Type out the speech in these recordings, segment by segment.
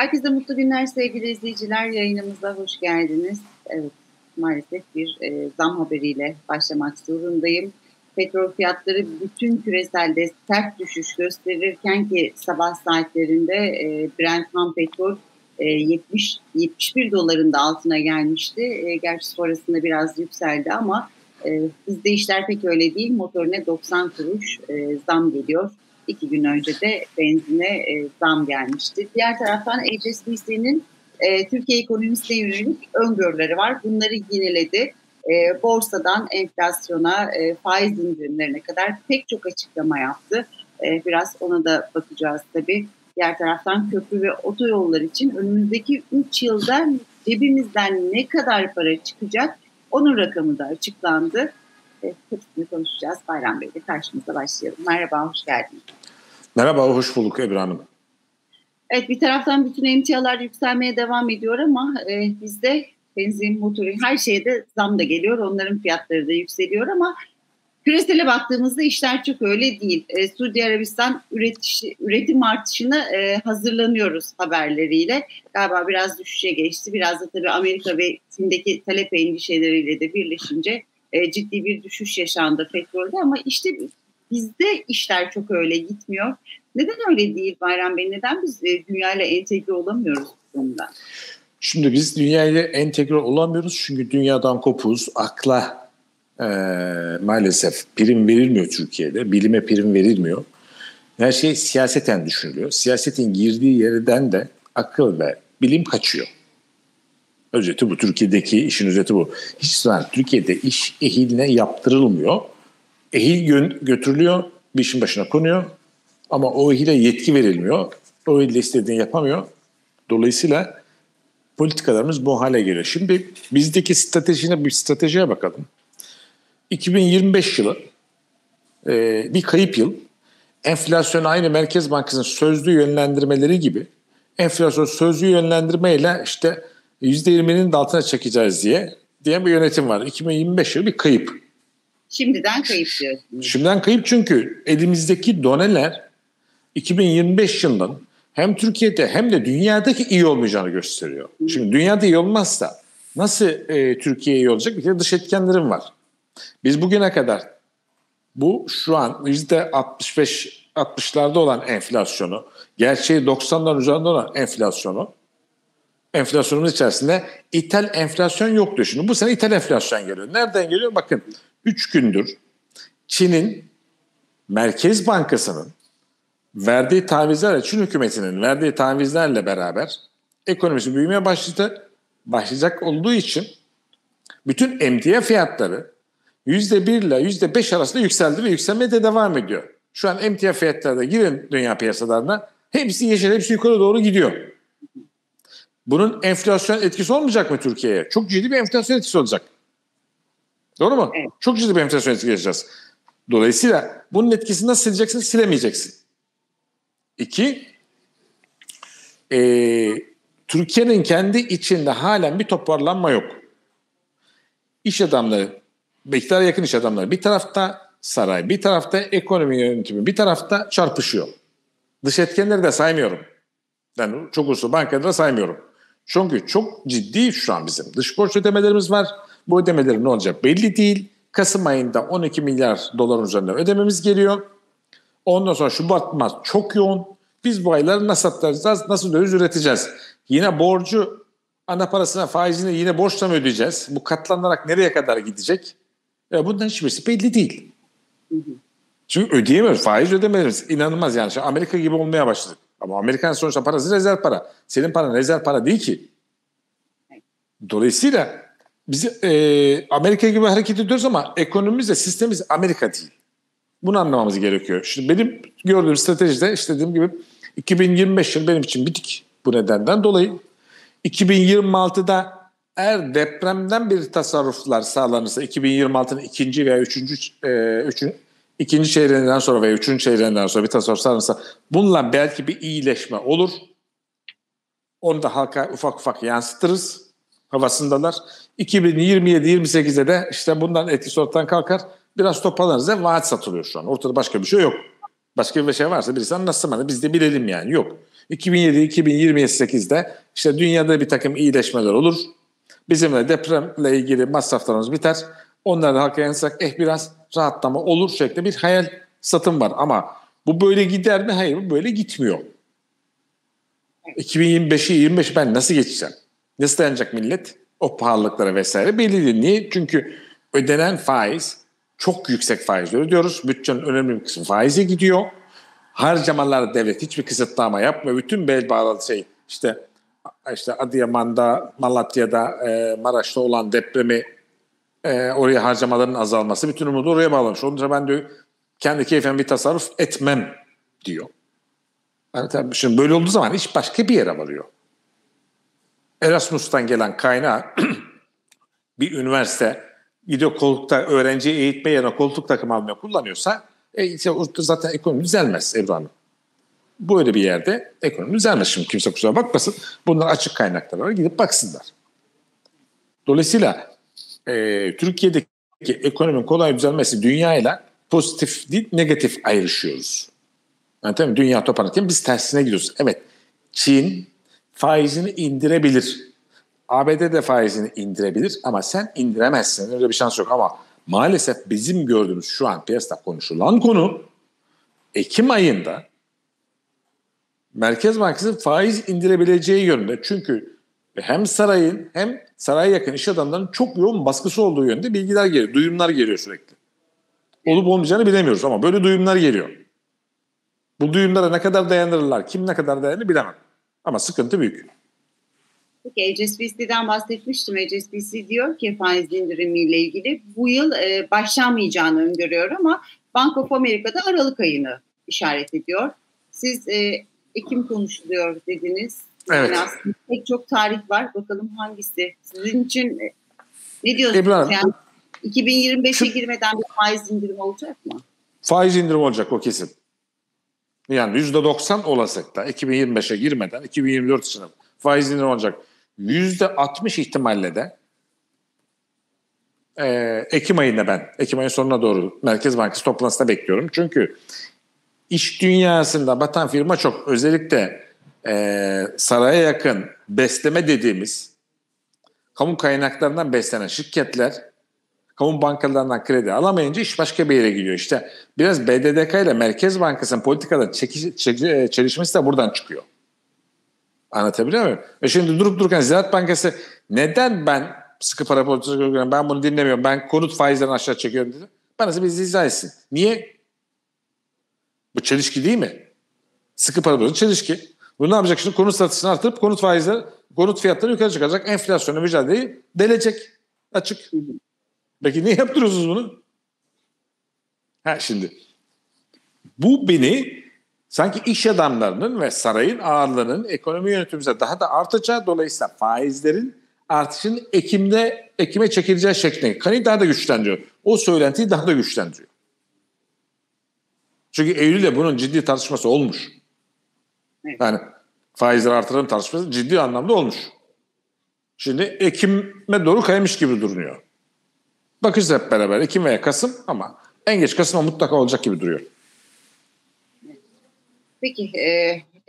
Herkese mutlu günler sevgili izleyiciler. Yayınımıza hoş geldiniz. Evet, maalesef bir zam haberiyle başlamak zorundayım. Petrol fiyatları bütün küreselde sert düşüş gösterirken ki sabah saatlerinde Brent ham petrol 70-71 doların da altına gelmişti. Gerçi sonrasında biraz yükseldi ama bizde işler pek öyle değil. Motorine 90 kuruş zam geliyor. 2 gün önce de benzine zam gelmişti. Diğer taraftan HSBC'nin Türkiye ekonomisine yönelik öngörüleri var. Bunları yineledi. Borsadan enflasyona, faiz indirimlerine kadar pek çok açıklama yaptı. Biraz ona da bakacağız tabii. Diğer taraftan köprü ve otoyollar için önümüzdeki 3 yılda cebimizden ne kadar para çıkacak? Onun rakamı da açıklandı. Hepsini konuşacağız. Bayram Bey ile karşımıza başlayalım. Merhaba, hoş geldiniz. Merhaba, hoş bulduk Ebru Hanım. Evet, bir taraftan bütün emtialar yükselmeye devam ediyor ama bizde benzin, motoru, her şeye de zam da geliyor. Onların fiyatları da yükseliyor ama küresele baktığımızda işler çok öyle değil. Suudi Arabistan üretim artışına hazırlanıyoruz haberleriyle. Galiba biraz düşüşe geçti. Biraz da tabii Amerika ve Çin'deki talep endişeleriyle de birleşince ciddi bir düşüş yaşandı petrolde ama işte bizde işler çok öyle gitmiyor. Neden öyle değil Bayram Bey? Neden biz dünyayla entegre olamıyoruz bu konuda? Şimdi biz dünyayla entegre olamıyoruz çünkü dünyadan kopuz, akla maalesef prim verilmiyor Türkiye'de, bilime prim verilmiyor. Her şey siyaseten düşünülüyor. Siyasetin girdiği yerden de akıl ve bilim kaçıyor. Özeti bu. Türkiye'deki işin özeti bu. Hiç sanat Türkiye'de iş ehiline yaptırılmıyor. Ehil götürülüyor, bir işin başına konuyor ama o ehile yetki verilmiyor. O ehil istediğini yapamıyor. Dolayısıyla politikalarımız bu hale geliyor. Şimdi bizdeki stratejiye bakalım. 2025 yılı bir kayıp yıl. Enflasyon aynı Merkez Bankası'nın sözlü yönlendirmeleri gibi. Enflasyon sözlü yönlendirmeyle işte %20'nin de altına çekeceğiz diye bir yönetim var. 2025 yılı bir kayıp. Şimdiden kayıp diyorsunuz. Şimdiden kayıp çünkü elimizdeki doneler 2025 yılının hem Türkiye'de hem de dünyadaki iyi olmayacağını gösteriyor. Şimdi dünyada iyi olmazsa nasıl Türkiye iyi olacak? Bir kere dış etkenlerim var. Biz bugüne kadar şu an %65-60'larda olan enflasyonu, gerçeği 90'ların üzerinde olan enflasyonumuz içerisinde ithal enflasyon yoktu. Şimdi bu sene ithal enflasyon geliyor. Nereden geliyor? Bakın 3 gündür Çin'in Merkez Bankası'nın verdiği tavizlerle, Çin hükümetinin verdiği tavizlerle beraber ekonomisi büyümeye başlayacak olduğu için bütün emtia fiyatları %1 ile %5 arasında yükseldi ve yükselmeye de devam ediyor. Şu an emtia fiyatları da girin dünya piyasalarına, hepsi yeşil, hepsi yukarı doğru gidiyor. Bunun enflasyon etkisi olmayacak mı Türkiye'ye? Çok ciddi bir enflasyon etkisi olacak. Doğru mu? Evet. Çok ciddi bir enflasyon etkisi yaşayacağız. Dolayısıyla bunun etkisini nasıl sileceksin? Silemeyeceksin. 2. Türkiye'nin kendi içinde halen bir toparlanma yok. İş adamları, iktidara yakın iş adamları bir tarafta saray, bir tarafta ekonomi yönetimi, bir tarafta çarpışıyor. Dış etkenleri de saymıyorum. Yani çok uluslu bankaları da saymıyorum. Çünkü çok ciddi şu an bizim dış borç ödemelerimiz var. Bu ödemelerin ne olacak belli değil. Kasım ayında 12 milyar doların üzerinde ödememiz geliyor. Ondan sonra Şubat, Mart çok yoğun. Biz bu ayları nasıl atlatacağız, nasıl döviz üreteceğiz? Yine borcu, ana parasına, faizini yine borçla mı ödeyeceğiz? Bu katlanarak nereye kadar gidecek? Bundan hiçbirisi belli değil. Çünkü ödeyemiyoruz, faiz ödemelerimiz inanılmaz yani. Şimdi Amerika gibi olmaya başladık. Ama Amerikan sonuçta parası rezerv para. Senin paran rezerv para değil ki. Dolayısıyla biz Amerika gibi hareket ediyoruz ama ekonomimiz de sistemimiz Amerika değil. Bunu anlamamız gerekiyor. Şimdi benim gördüğüm stratejide işte dediğim gibi 2025 yılı benim için bitik bu nedenden dolayı. 2026'da eğer depremden bir tasarruflar sağlanırsa 2026'nın ikinci veya ikinci çeyreğinden sonra veya üçüncü çeyreğinden sonra bir tasarruf sağlanırsa bununla belki bir iyileşme olur. Onu da halka ufak ufak yansıtırız. Havasındalar. 2027-28'de de işte bundan etkisi ortadan kalkar. Biraz toparlanırız. Vaat satılıyor şu an. Ortada başka bir şey yok. Başka bir şey varsa birisi anlatsın bana, biz de bilelim yani. Yok. 2027-2028'de işte dünyada bir takım iyileşmeler olur. Bizim de depremle ilgili masraflarımız biter. Onları da halka yansıtsak biraz rahatlama olur şeklinde bir hayal satım var. Ama bu böyle gider mi? Hayır, bu böyle gitmiyor. 2025'i ben nasıl geçeceğim? Nasıl dayanacak millet? O pahalılıklara vesaire belli değil. Niye? Çünkü ödenen faiz, çok yüksek faiz ödüyoruz. Bütçenin önemli bir kısmı faize gidiyor. Harcamalar devlet hiçbir kısıtlama yapmıyor. Bütün bel bağlı işte Adıyaman'da, Malatya'da, Maraş'ta olan depremi oraya harcamaların azalması bütün umudu oraya bağlamış. Onun için ben de kendi keyfen bir tasarruf etmem diyor. Yani tabii şimdi böyle olduğu zaman iş başka bir yere varıyor. Erasmus'tan gelen kaynağı bir üniversite gidiyor koltukta öğrenciyi eğitme yerine koltuk takımı almaya kullanıyorsa zaten ekonomi düzelmez Ebru Hanım. Böyle bir yerde ekonomi düzelmez. Şimdi kimse kusura bakmasın. Bunlar açık kaynakları var. Gidip baksınlar. Dolayısıyla Türkiye'deki ekonominin kolay düzelmesi dünyayla pozitif değil negatif ayrışıyoruz. Yani tabii dünya toparlanırken biz tersine gidiyoruz. Evet, Çin faizini indirebilir. ABD de faizini indirebilir ama sen indiremezsin. Öyle bir şans yok ama maalesef bizim gördüğümüz şu an piyasada konuşulan konu Ekim ayında Merkez Bankası faiz indirebileceği yönünde. Çünkü hem sarayın hem saraya yakın iş adamlarının çok yoğun baskısı olduğu yönde bilgiler geliyor, duyumlar geliyor sürekli. Olup olmayacağını bilemiyoruz ama böyle duyumlar geliyor. Bu duyumlara ne kadar dayanırlar, kim ne kadar dayanır bilemem. Ama sıkıntı büyük. Peki, HSBC'den bahsetmiştim. HSBC diyor ki faiz indirimiyle ilgili bu yıl başlamayacağını öngörüyor ama Bank of America'da Aralık ayını işaret ediyor. Siz Ekim konuşuluyor dediniz. Evet. Yani pek çok tarih var. Bakalım hangisi? Sizin için ne diyorsunuz? İbrahim, yani 2025'e girmeden bir faiz indirimi olacak mı? Faiz indirimi olacak, o kesin. Yani %90 olasılıkla 2025'e girmeden 2024 için faiz indirimi olacak. %60 ihtimalle de Ekim ayında Ekim ayının sonuna doğru Merkez Bankası toplantısına bekliyorum. Çünkü iş dünyasında batan firma çok. Özellikle saraya yakın besleme dediğimiz kamu kaynaklarından beslenen şirketler kamu bankalarından kredi alamayınca iş başka bir yere gidiyor. İşte biraz BDDK ile Merkez Bankası'nın politikada çelişmesi de buradan çıkıyor. Anlatabiliyor muyum? Şimdi durup dururken Ziraat Bankası neden ben sıkı para politikası görüyorum, ben bunu dinlemiyorum, ben konut faizlerini aşağı çekiyorum dedi. Bana bizi izah etsin. Niye? Bu çelişki değil mi? Sıkı para politikası çelişki. Bu ne yapacak şimdi? Konut satışını artırıp konut fiyatları yukarı çıkacak. Enflasyonla mücadeleyi delecek. Açık. Peki niye yaptırıyorsunuz bunu? Şimdi bu beni sanki iş adamlarının ve sarayın ağırlığının ekonomi yönetimimize daha da artacağı, dolayısıyla faizlerin artışının Ekim'e çekileceği şeklinde kanı daha da güçlendiriyor. O söylentiyi daha da güçlendiriyor. Çünkü Eylül'de bunun ciddi tartışması olmuş. Yani faizleri artıran tartışması ciddi anlamda olmuş. Şimdi Ekim'e doğru kaymış gibi duruyor. Bakacağız hep beraber Ekim veya Kasım ama en geç Kasım'a mutlaka olacak gibi duruyor. Peki,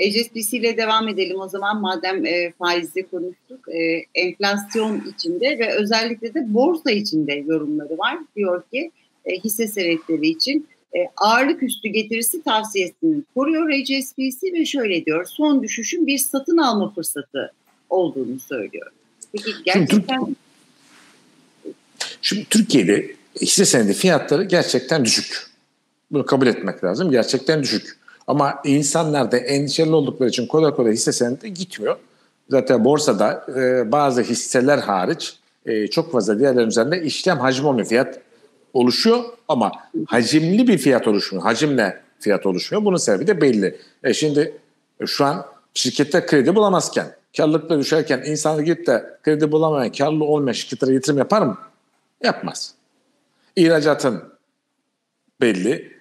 HSBC ile devam edelim o zaman madem faizi konuştuk. Enflasyon içinde ve özellikle de borsa içinde yorumları var. Diyor ki hisse senetleri için ağırlık üstü getirisi tavsiyesini koruyor HSBC ve şöyle diyor, son düşüşün bir satın alma fırsatı olduğunu söylüyor. Peki gerçekten... Şimdi Türkiye'de hisse senedi fiyatları gerçekten düşük. Bunu kabul etmek lazım. Gerçekten düşük. Ama insanlar da endişeli oldukları için kolay kolay hisse senedi gitmiyor. Zaten borsada bazı hisseler hariç çok fazla diğerlerin üzerinde işlem hacmi olmuyor. Fiyat oluşuyor ama hacimli bir fiyat oluşmuyor. Hacimle fiyat oluşmuyor. Bunun sebebi de belli. Şimdi şu an şirketler kredi bulamazken, karlılıkla düşerken insanlar gidip de kredi bulamayan, karlı olmayan şirketlere yatırım yapar mı? Yapmaz. İhracatın belli.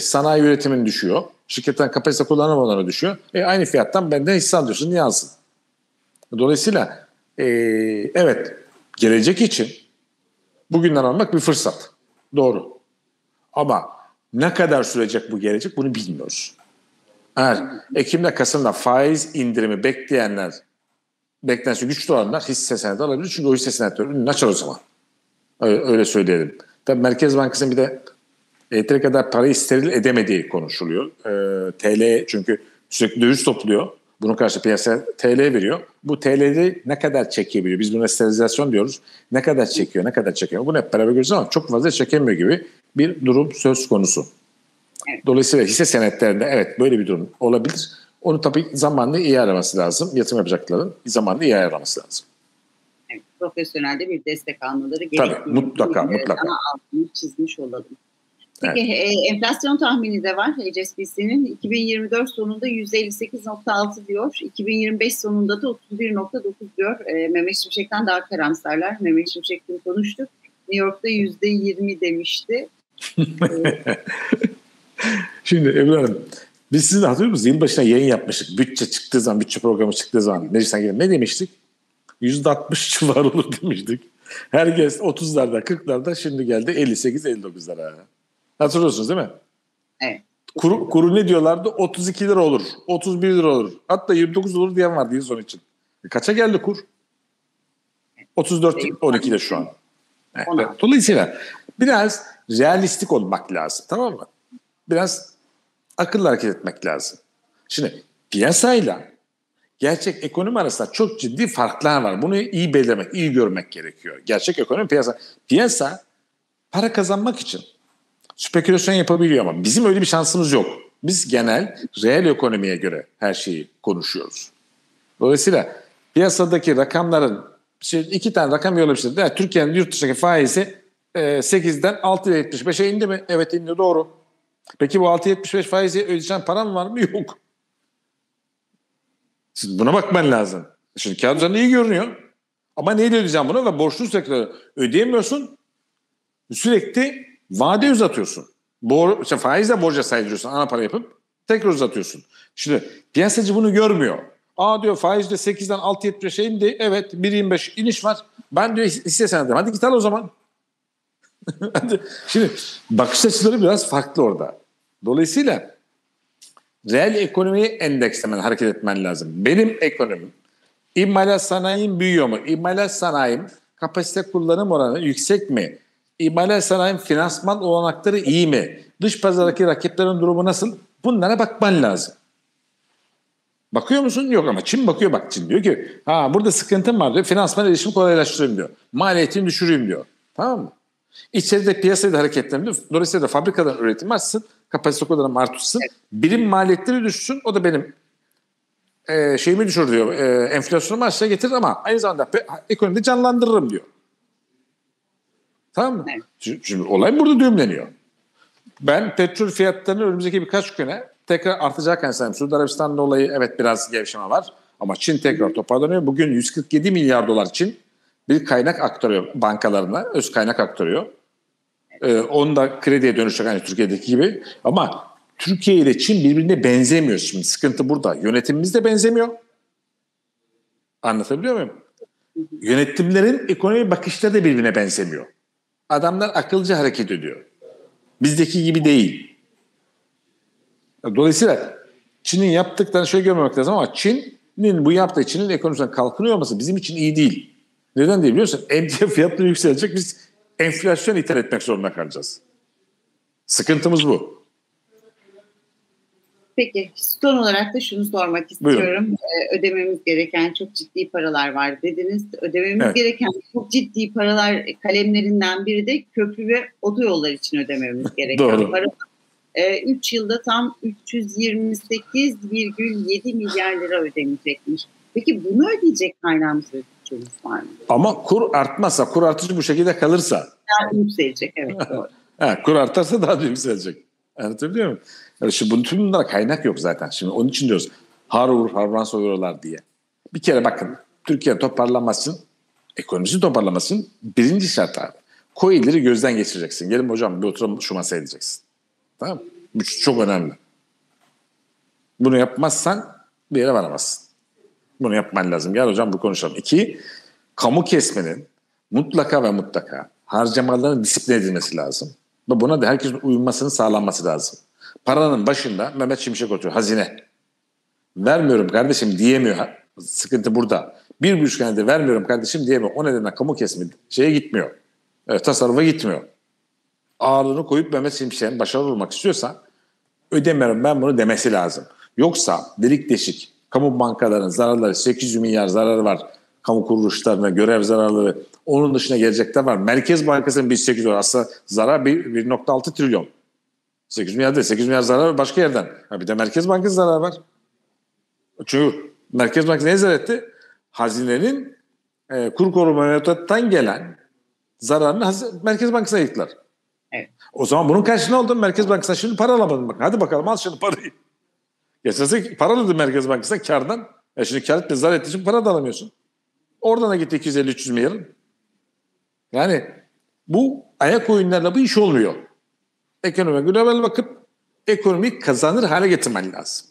Sanayi üretimin düşüyor. Şirketten kapasite kullanamayanlara düşüyor. Aynı fiyattan benden hisse alıyorsun. Niye alsın? Dolayısıyla evet, gelecek için bugünden almak bir fırsat. Doğru. Ama Ne kadar sürecek bu gelecek, bunu bilmiyoruz. Eğer Ekim'de Kasım'da faiz indirimi bekleyenler, beklentisi güçlü olanlar hisse senedi alabilir. Çünkü o hisse senetleri ürününü açar o zaman. Öyle söyleyelim. Tabii Merkez Bankası'nın bir de yeteri kadar parayı steril edemediği konuşuluyor. TL çünkü sürekli döviz topluyor. Bunun karşı piyasa TL veriyor. Bu TL'yi ne kadar çekebiliyor? Biz buna sterilizasyon diyoruz. Ne kadar çekiyor, ne kadar çekiyor? Bunu hep beraber göreceğiz ama çok fazla çekemiyor gibi bir durum söz konusu. Dolayısıyla hisse senetlerinde evet böyle bir durum olabilir. Onu tabii zamanla iyi ayarlaması lazım. Yatırım yapacakların zamanla iyi ayarlaması lazım. Evet, profesyonel de bir destek almaları gerekiyor. Tabii mutlaka. Ama altını çizmiş olalım. Peki evet. Enflasyon tahmini de var HSBC'nin. 2024 sonunda %58.6 diyor. 2025 sonunda da 31.9 diyor. Mehmet Şimşek'ten daha karamsarlar. Mehmet Şimşek'le konuştuk. New York'ta %20 demişti. Şimdi Ebru Hanım, biz sizi hatırlıyor musunuz? Yılbaşına yayın yapmıştık. Bütçe çıktığı zaman, bütçe programı çıktığı zaman. Ne demiştik? %60 civar olur demiştik. Herkes 30'larda, 40'larda, şimdi geldi 58-59'lara. Hatırlıyorsunuz değil mi? Evet. Kuru ne diyorlardı? 32 lira olur, 31 lira olur. Hatta 29 olur diyen vardı yıl sonu için. Kaça geldi kur? 34-12'de şu an. Evet. Dolayısıyla biraz realistik olmak lazım, tamam mı? Biraz akıllı hareket etmek lazım. Şimdi piyasayla gerçek ekonomi arasında çok ciddi farklar var. Bunu iyi belirlemek, iyi görmek gerekiyor. Gerçek ekonomi piyasa. Piyasa para kazanmak için spekülasyon yapabiliyor ama bizim öyle bir şansımız yok. Biz genel, reel ekonomiye göre her şeyi konuşuyoruz. Dolayısıyla piyasadaki rakamların, şimdi iki tane rakam yollamıştır. Yani Türkiye'nin yurt dışındaki faizi 8'den 6.75'e indi mi? Evet indi, doğru. Peki bu 6.75 faizi ödeyeceğin param var mı? Yok. Siz buna bakman lazım. Şimdi kâr üzerinde iyi görünüyor. Ama neyle ödeyeceğim bunu? Ve borçlu sürekli ödeyemiyorsun. Sürekli vade uzatıyorsun. İşte faizle borca saydırıyorsun. Ana para yapıp tekrar uzatıyorsun. Şimdi piyasacı bunu görmüyor. Aa diyor faiz de 8'den 6.75'e indi. Evet 1.25 iniş var. Ben diyor hisse senedi. Hadi git al o zaman. Şimdi bakış açıları biraz farklı orada. Dolayısıyla reel ekonomiyi endekslemen, hareket etmen lazım. Benim ekonomim, imalat sanayim büyüyor mu? İmalat sanayim kapasite kullanım oranı yüksek mi? İmalat sanayim finansman olanakları iyi mi? Dış pazardaki rakiplerin durumu nasıl? Bunlara bakman lazım. Bakıyor musun? Yok ama Çin bakıyor, bak Çin diyor ki ha burada sıkıntım var diyor. Finansman erişimi kolaylaştırayım diyor. Maliyetini düşüreyim diyor. Tamam mı? İçeride piyasayı da hareketlenir. Dolayısıyla da fabrikadan üretim artsın, kapasite kullanım artsın, birim maliyetleri düşsün, o da benim şeyimi düşür diyor, enflasyonumu aşağı getirir ama aynı zamanda ekonomide canlandırırım diyor. Tamam mı? Evet. Şimdi olay burada düğümleniyor. Ben petrol fiyatlarını önümüzdeki birkaç güne tekrar artacak hesabım. Suudi Arabistan'da olayı evet biraz gevşeme var ama Çin tekrar toparlanıyor. Bugün 147 milyar dolar Çin bir kaynak aktarıyor bankalarına, öz kaynak aktarıyor. Onu da krediye dönüşecek hani Türkiye'deki gibi. Ama Türkiye ile Çin birbirine benzemiyor şimdi. Sıkıntı burada. Yönetimimiz de benzemiyor. Anlatabiliyor muyum? Yönetimlerin ekonomi bakışları da birbirine benzemiyor. Adamlar akılcı hareket ediyor. Bizdeki gibi değil. Dolayısıyla Çin'in yaptıklarını şöyle görmemek lazım ama Çin'in bu yaptığı, Çin'in ekonomisinden kalkınıyor olması bizim için iyi değil. Neden diye biliyorsun? Emtia fiyatları yükselecek, biz enflasyon ithal etmek zorunda kalacağız. Sıkıntımız bu. Peki son olarak da şunu sormak istiyorum. Buyurun. Ödememiz gereken çok ciddi paralar var dediniz. Ödememiz gereken çok ciddi paralar kalemlerinden biri de köprü ve otoyollar için ödememiz gereken para. 3 yılda tam 328,7 milyar lira ödenecekmiş. Peki bunu ödeyecek kaynağımız ödeyecek. Ama kur artmazsa, kur artışı bu şekilde kalırsa daha yükselecek, evet doğru. Kur artarsa daha da yükselecek. Anlatabiliyor muyum? Yani şimdi bunun tüm bunlara kaynak yok zaten. Şimdi onun için diyoruz harman soruyorlar diye. Bir kere bakın Türkiye toparlanması için, ekonomisi toparlanması için birinci şart abi. COİ'leri gözden geçireceksin. Gelin hocam bir oturalım şu masaya edeceksin. Tamam mı? Bu çok önemli. Bunu yapmazsan bir yere varamazsın. Bunu yapman lazım. Gel hocam bu konuşalım. 2, kamu kesmenin mutlaka harcamalarını disiplin edilmesi lazım. Ve buna da herkesin uyulmasının sağlanması lazım. Paranın başında Mehmet Şimşek oturuyor. Hazine. Vermiyorum kardeşim diyemiyor. Sıkıntı burada. Bir buçuk senede vermiyorum kardeşim diyemiyor. O nedenle kamu kesimi şeye gitmiyor. Tasarrufa gitmiyor. Ağırlığını koyup Mehmet Şimşek'in başarılı olmak istiyorsa ödemiyorum ben bunu demesi lazım. Yoksa delik deşik kamu bankalarının zararları 800 milyar zararı var. Kamu kuruluşlarına görev zararları. Onun dışına gelecekler var. Merkez Bankası'nın 1800 milyar aslında zarar 1.6 trilyon. 800 milyar değil. 800 milyar zarar başka yerden. Ha bir de Merkez Bankası zararı var. Çünkü Merkez Bankası ne zarar etti? Hazinenin kur koruma mevduattan gelen zararını Merkez Bankası'na yıktılar. Evet. O zaman bunun karşılığında oldu. Merkez Bankası'na şimdi para alamadın. Bak. Hadi bakalım al şimdi parayı. Geçerse para aladı Merkez Bankası'na kardan. Şimdi kar etme zarar ettiği için para da alamıyorsun. Oradan da gitti 250-300 milyarın. Yani bu ayak oyunlarla bu iş olmuyor. Ekonomiye global bakıp ekonomik kazanır hale getirmen lazım.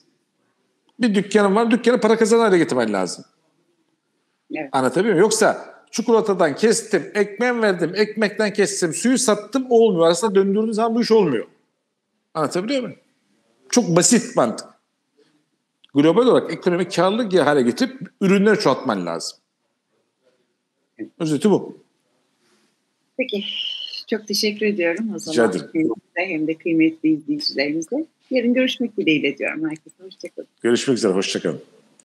Bir dükkanın var, dükkanı para kazanır hale getirmen lazım. Evet. Anlatabiliyor muyum? Yoksa çikolatadan kestim, ekmeğim verdim, ekmekten kestim, suyu sattım olmuyor. Aslında döndürdüğünüz zaman bu iş olmuyor. Anlatabiliyor muyum? Çok basit mantık. Global olarak ekonomik karlı hale getirip ürünleri çoğaltman lazım. Özeti bu. Peki. Çok teşekkür ediyorum. O zaman hem de kıymetli izleyicilerimize. Yarın görüşmek dileğiyle diyorum herkese. Hoşçakalın. Görüşmek üzere. Hoşçakalın.